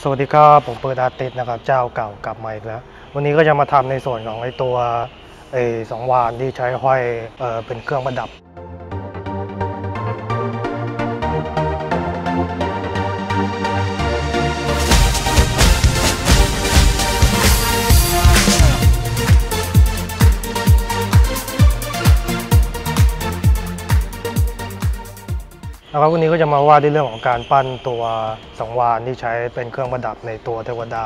สวัสดีครับผมเปิดอาร์ติสนะครับเจ้าเก่ากลับมาอีกแล้ววันนี้ก็จะมาทำในส่วนของไอตัวสองวาล์วที่ใช้ห้อยเป็นเครื่องประดับนะครับวันนี้ก็จะมาว่าในเรื่องของการปั้นตัวสังวาลที่ใช้เป็นเครื่องประดับในตัวเทวดา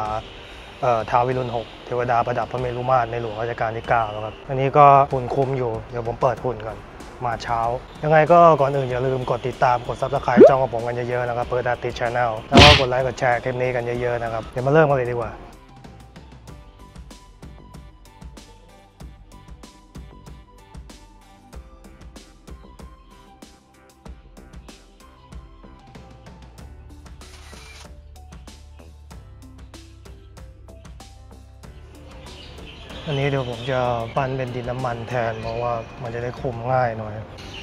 ท้าววิรุฬหกเทวดาประดับพระเมรุมาตรในหลวงรัชกาลที่9นะครับอันนี้ก็หุ่นคุ้มอยู่เดี๋ยวผมเปิดหุ่นก่อนมาเช้ายังไงก็ก่อนอื่นอย่าลืมกดติดตามกด Subscribe จ้องกับผมกันเยอะๆนะครับเปิดอาร์ติส Channel แล้วก็กดไลค์กดแชร์คลิปนี้กันเยอะๆนะครับเดี๋ยวมาเริ่มกันเลยดีกว่าอันนี้เดี๋ยวผมจะปั้นเป็นดินน้ำมันแทนเพราะว่ามันจะได้คมง่ายหน่อย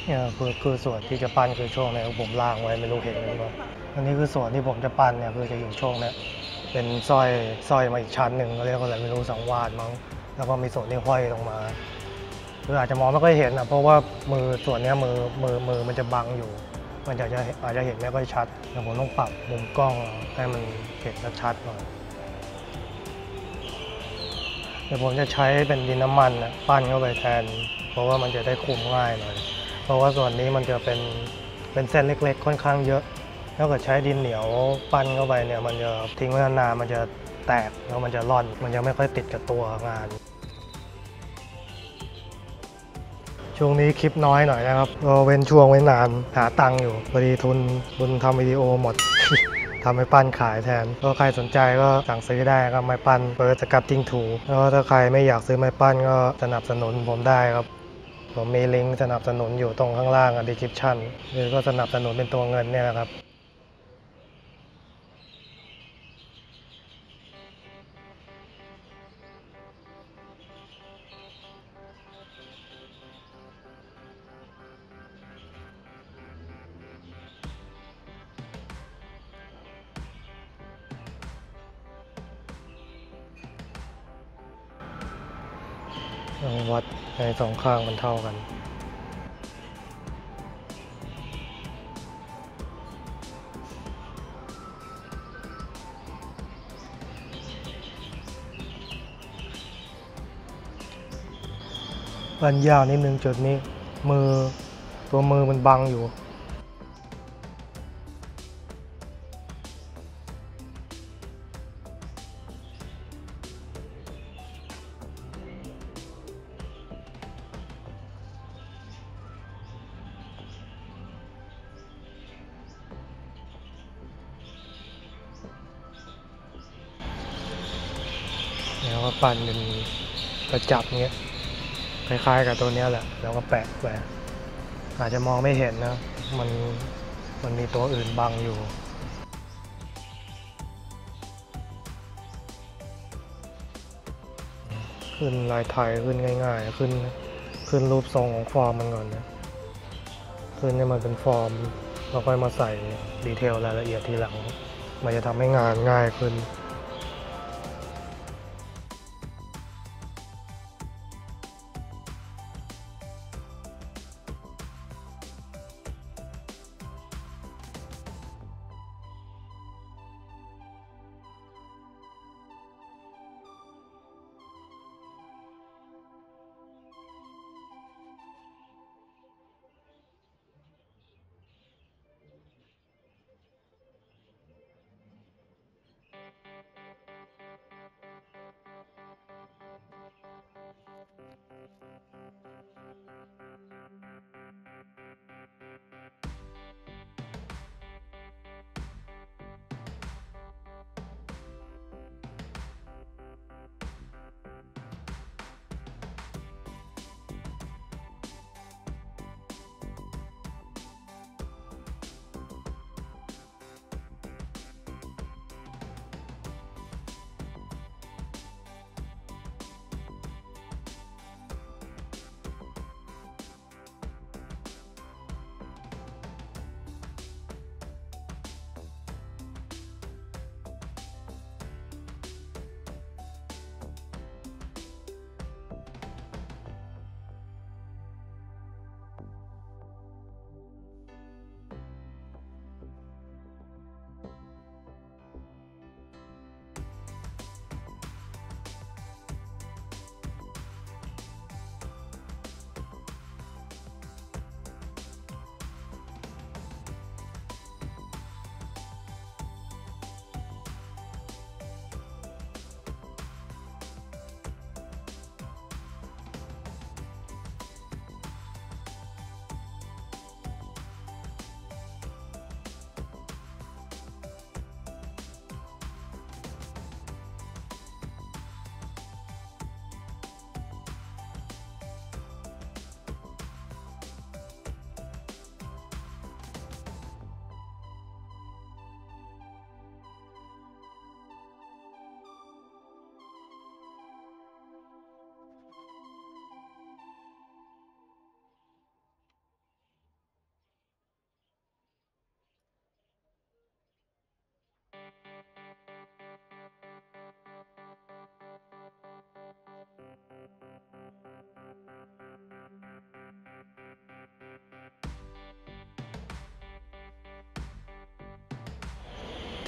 เนี่ยคือส่วนที่จะปั้นคือช่วงนี้ผมล่างไว้ไม่รู้เห็นหรือเปล่าอันนี้คือส่วนที่ผมจะปั้นเนี่ยคือจะอยู่ช่วงนี้เป็นสร้อยมาอีกชั้นหนึ่งเขาเรียกว่าอะไรไม่รู้สังวาลมั้งแล้วก็มีส่วนที่ห้อยลงมาคืออาจจะมองไม่ค่อยเห็นนะเพราะว่ามือส่วนนี้มือมันจะบังอยู่มันอาจจะเห็นไม่ค่อยชัดแต่ผมต้องปรับมุมกล้องให้มันเห็นชัดหน่อยเดี๋ยวผมจะใช้เป็นดินน้ำมันปั้นเข้าไปแทนเพราะว่ามันจะได้คุมง่ายหน่อยเพราะว่าส่วนนี้มันจะเป็นเส้นเล็กๆค่อนข้างเยอะถ้าเกิดใช้ดินเหนียวปั้นเข้าไปเนี่ยมันจะทิ้งไว้นานมันจะแตกแล้วมันจะร่อนมันยังไม่ค่อยติดกับตัวงานช่วงนี้คลิปน้อยหน่อยนะครับเราเว้นช่วงไว้นานหาตังค์อยู่พอดีทุนทำวิดีโอหมดทำไม้ปั้นขายแทนก็ใครสนใจก็สั่งซื้อได้ก็ไม้ปั้นเปิดสครับจิ้งถูแล้วถ้าใครไม่อยากซื้อไม้ปั้นก็สนับสนุนผมได้ครับผมมีลิงก์สนับสนุนอยู่ตรงข้างล่างใน description หรือก็สนับสนุนเป็นตัวเงินเนี่ยนะครับวัดให้สองข้างมันเท่ากันปั้นยากนิดนึงจุดนี้ตัวมือมันบังอยู่แล้วก็ปั้นเป็นกระจับเงี้ยคล้ายๆกับตัวนี้แหละแล้วก็แปะไปอาจจะมองไม่เห็นนะมันมีตัวอื่นบังอยู่ขึ้นลายไทยขึ้นง่ายๆขึ้นรูปทรงของฟอร์มมันก่อนนะขึ้นให้มันเป็นฟอร์มแล้วค่อยมาใส่ดีเทลรายละเอียดทีหลังมันจะทำให้งานง่ายขึ้น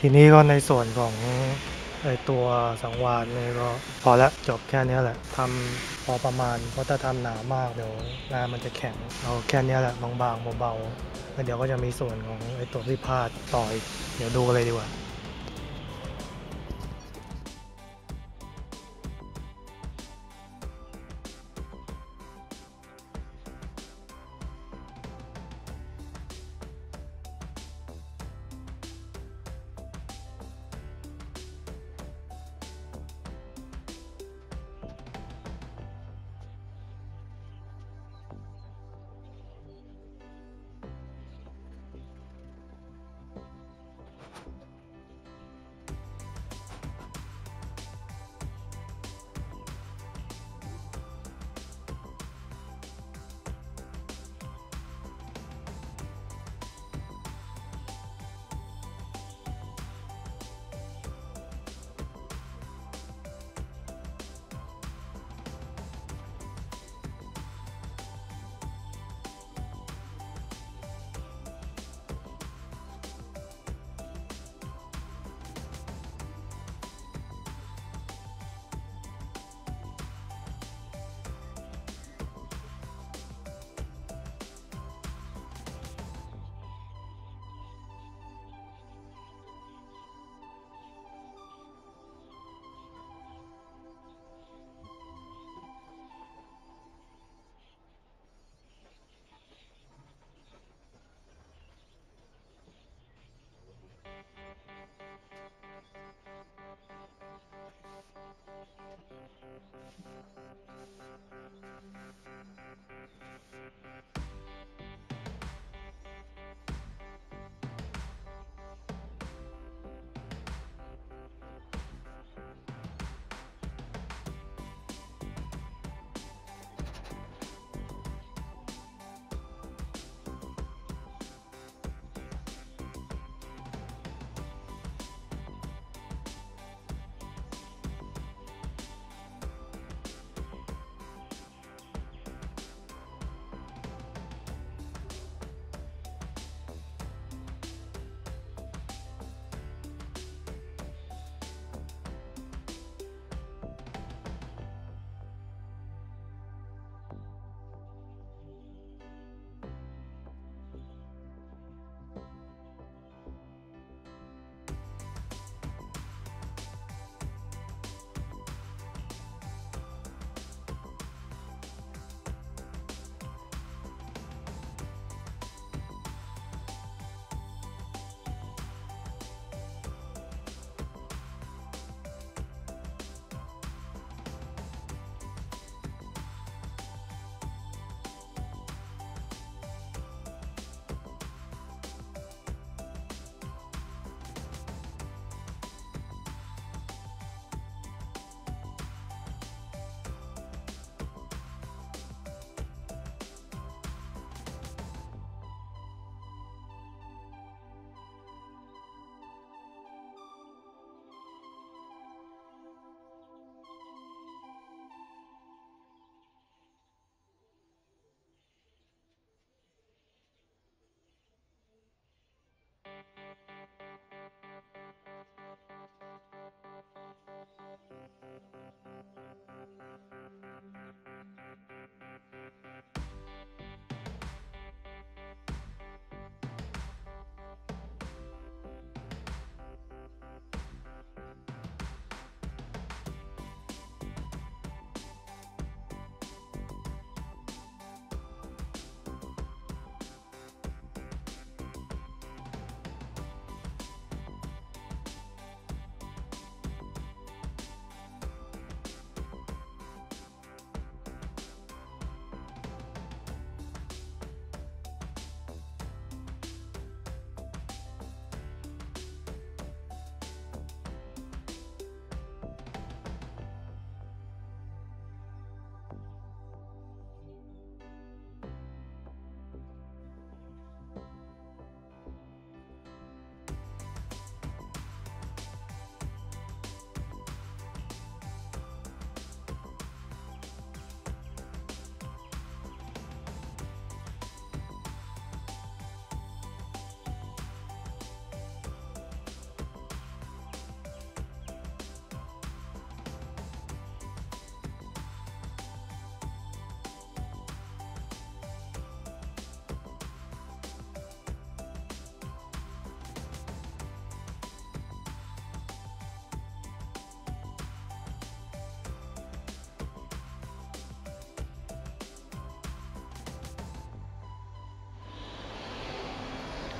ทีนี้ก็ในส่วนของไอตัวสังวาลเนี่ยก็พอแล้วจบแค่นี้แหละทำพอประมาณเพราะถ้าทำหนามากเดี๋ยวงานมันจะแข็งเอาแค่นี้แหละบางๆเบาๆแล้วเดี๋ยวก็จะมีส่วนของไอตัวที่พาดต่อยเดี๋ยวดูเลยดีกว่า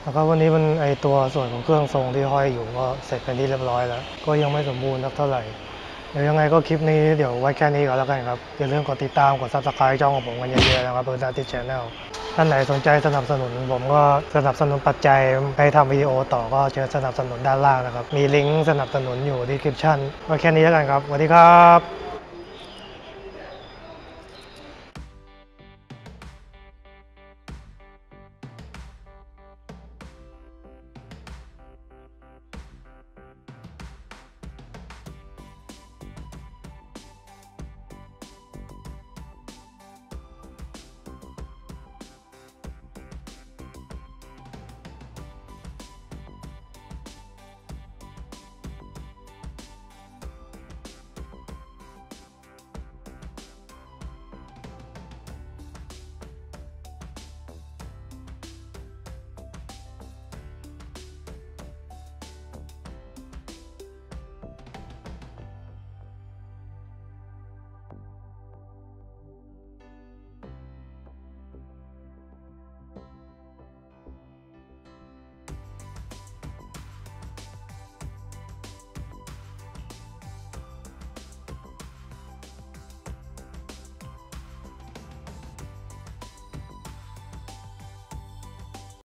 แล้วก็วันนี้มันไอตัวส่วนของเครื่องทรงที่ห้อยอยู่ก็เสร็จเป็นที่เรียบร้อยแล้วก็ยังไม่สมบูรณ์นักเท่าไหร่เดี๋ยวยังไงก็คลิปนี้เดี๋ยวไว้แค่นี้ก่อนแล้วกันครับอย่าลืมกดติดตามกด Subscribe ช่องของผมกันเยอะๆนะครับเพื่อติด Channel ท่านไหนสนใจสนับสนุนผมก็สนับสนุนปัจจัยให้ทำวิดีโอต่อก็เชิญสนับสนุนด้านล่างนะครับมีลิงก์สนับสนุนอยู่ Description ก็แค่นี้แล้วกันครับสวัสดีครับ